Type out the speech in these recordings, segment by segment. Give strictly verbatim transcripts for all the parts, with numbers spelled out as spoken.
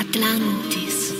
Atlantis.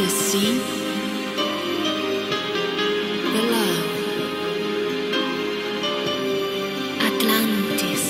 The sea, the love, Atlantis.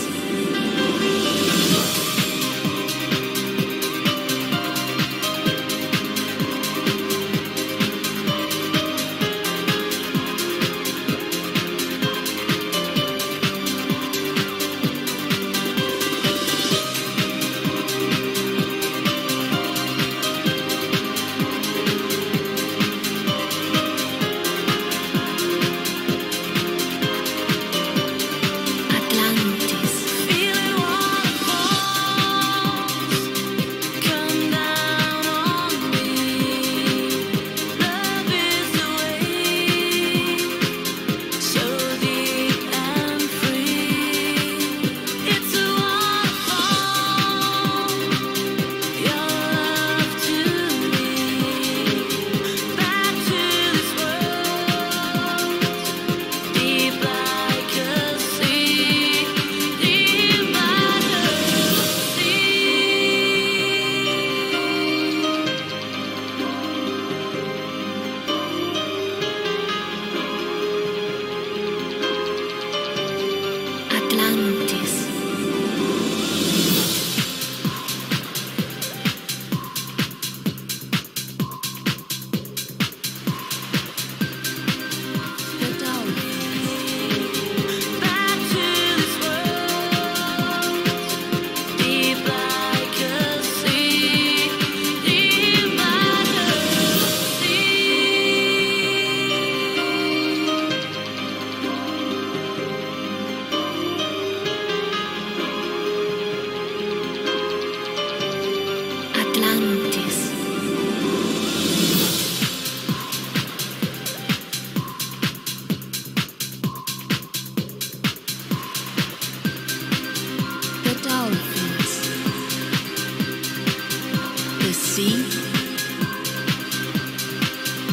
The sea,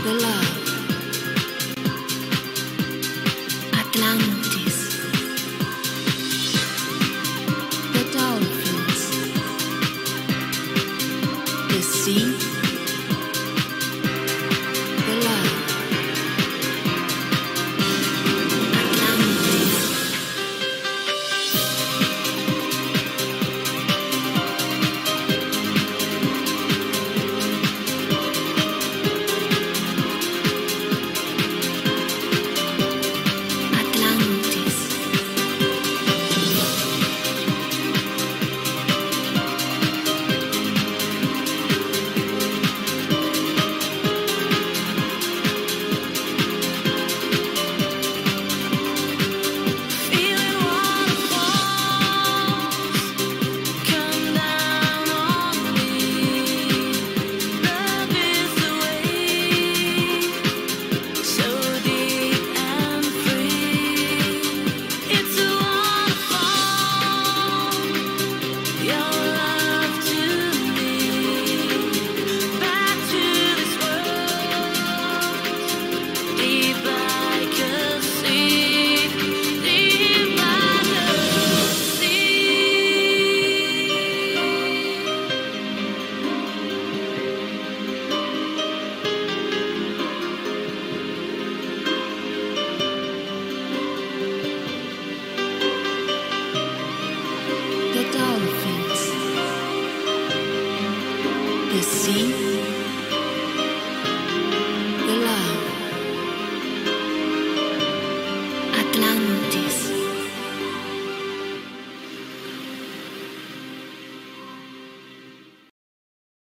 the love.